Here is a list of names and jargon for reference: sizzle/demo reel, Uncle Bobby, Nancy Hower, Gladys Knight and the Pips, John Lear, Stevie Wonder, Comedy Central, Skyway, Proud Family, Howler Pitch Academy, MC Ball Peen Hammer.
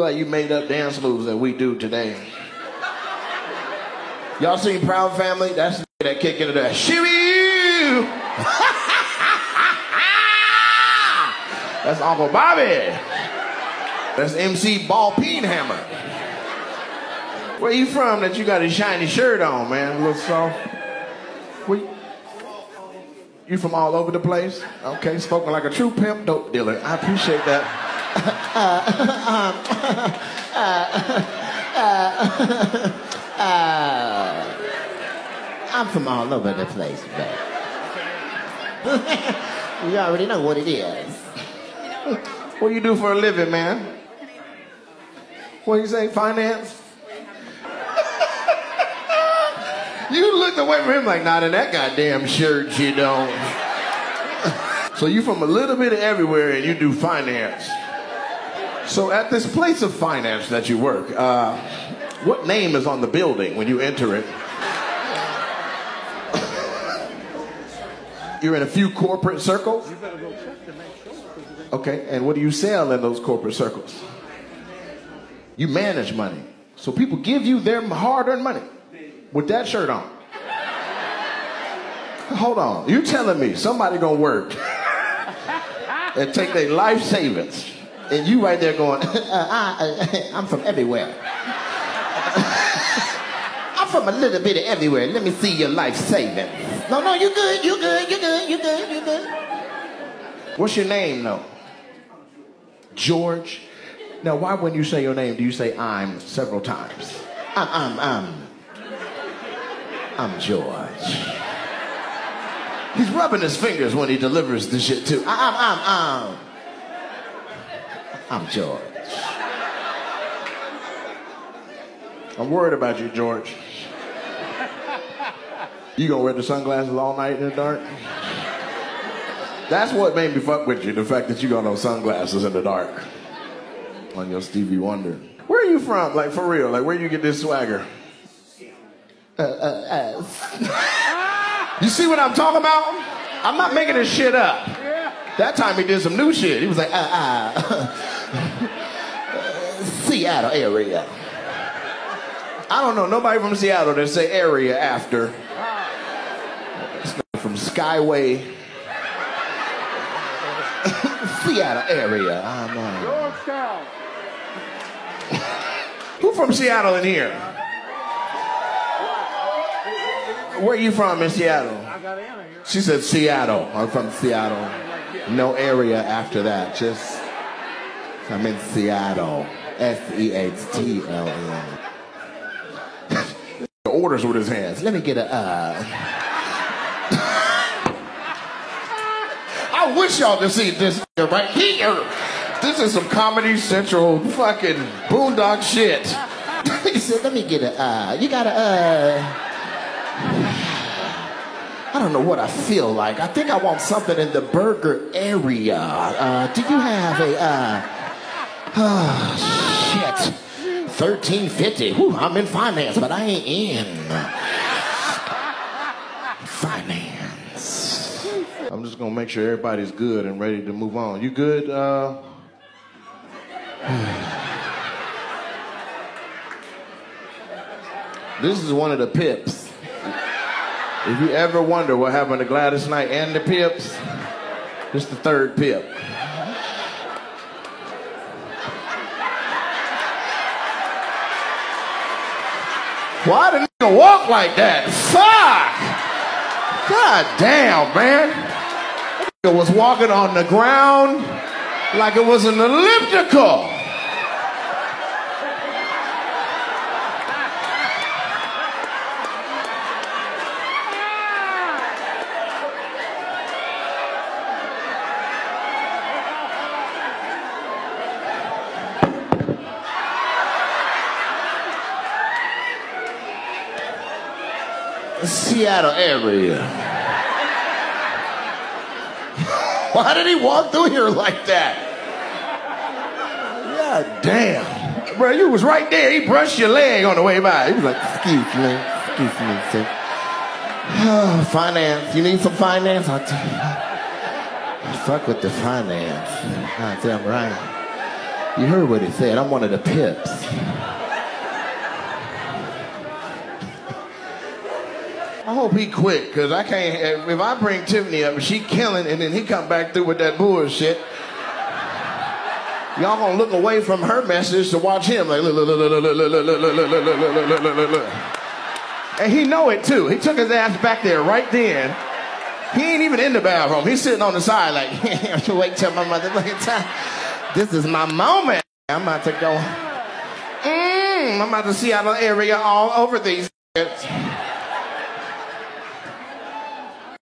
like you made up dance moves that we do today. Y'all seen Proud Family? That's the that kick into that shimmy. That's Uncle Bobby. That's MC Ball Peen Hammer. Where you from that you got a shiny shirt on, man? A little soft. You from all over the place? Okay, spoken like a true pimp dope dealer. I appreciate that. I'm from all over the place, but you already know what it is. What do you do for a living, man? What do you say, finance? You looked away from him like, not in that goddamn shirt, you don't. So you from a little bit of everywhere and you do finance. So at this place of finance that you work, what name is on the building when you enter it? You're in a few corporate circles? You better go check to make sure. Okay, and what do you sell in those corporate circles? You manage money. So people give you their hard-earned money. With that shirt on. Hold on, you telling me somebody gonna work and take their life savings and you right there going, I'm from everywhere. I'm from a little bit of everywhere. Let me see your life savings. No, you good, you good, you good, you good, you good. What's your name though? George. Now why when you say your name do you say I'm several times? I'm George. He's rubbing his fingers when he delivers the shit too. I'm George. I'm worried about you, George. You gonna wear the sunglasses all night in the dark? That's what made me fuck with you, the fact that you got no sunglasses in the dark. On your Stevie Wonder. Where are you from? Like, for real, like, where you get this swagger? You see what I'm talking about? I'm not making this shit up. That time he did some new shit. He was like, Seattle area. I don't know nobody from Seattle that say area after. It's from Skyway. Seattle area. I'm Who from Seattle in here? Where you from in Seattle? I got Anna here. She said Seattle. I'm from Seattle. No area after that. Just, I'm in Seattle. Seattle. Orders with his hands. Let me get a, I wish y'all could see this right here. This is some Comedy Central fucking boondock shit. He said, let me get a, you got a, I don't know what I feel like. I think I want something in the burger area. Do you have a, oh, shit, 1350. Whew, I'm in finance, but I ain't in finance. I'm just gonna make sure everybody's good and ready to move on. You good? This is one of the Pips. If you ever wonder what happened to Gladys Knight and the Pips, this is the third Pip. Why the nigga walk like that? Fuck! God damn, man. That nigga was walking on the ground like it was an elliptical. Seattle area. Why did he walk through here like that? God damn. Bro, you was right there. He brushed your leg on the way by. He was like, excuse me, sir. Oh, finance. You need some finance? I'll tell you. I fuck with the finance. Goddamn right. You heard what he said. I'm one of the Pips. I hope he quit, because I can't. If I bring Tiffany up, she killing, and then he come back through with that bullshit. Y'all gonna look away from her message to watch him. Like, look, look, look, look, look, look, look, look, look, look, look, look, look. And he know it too. He took his ass back there right then. He ain't even in the bathroom. He's sitting on the side like, I should wait till my motherfucking time. This is my moment. I'm about to go. I'm about to see out of the area all over these.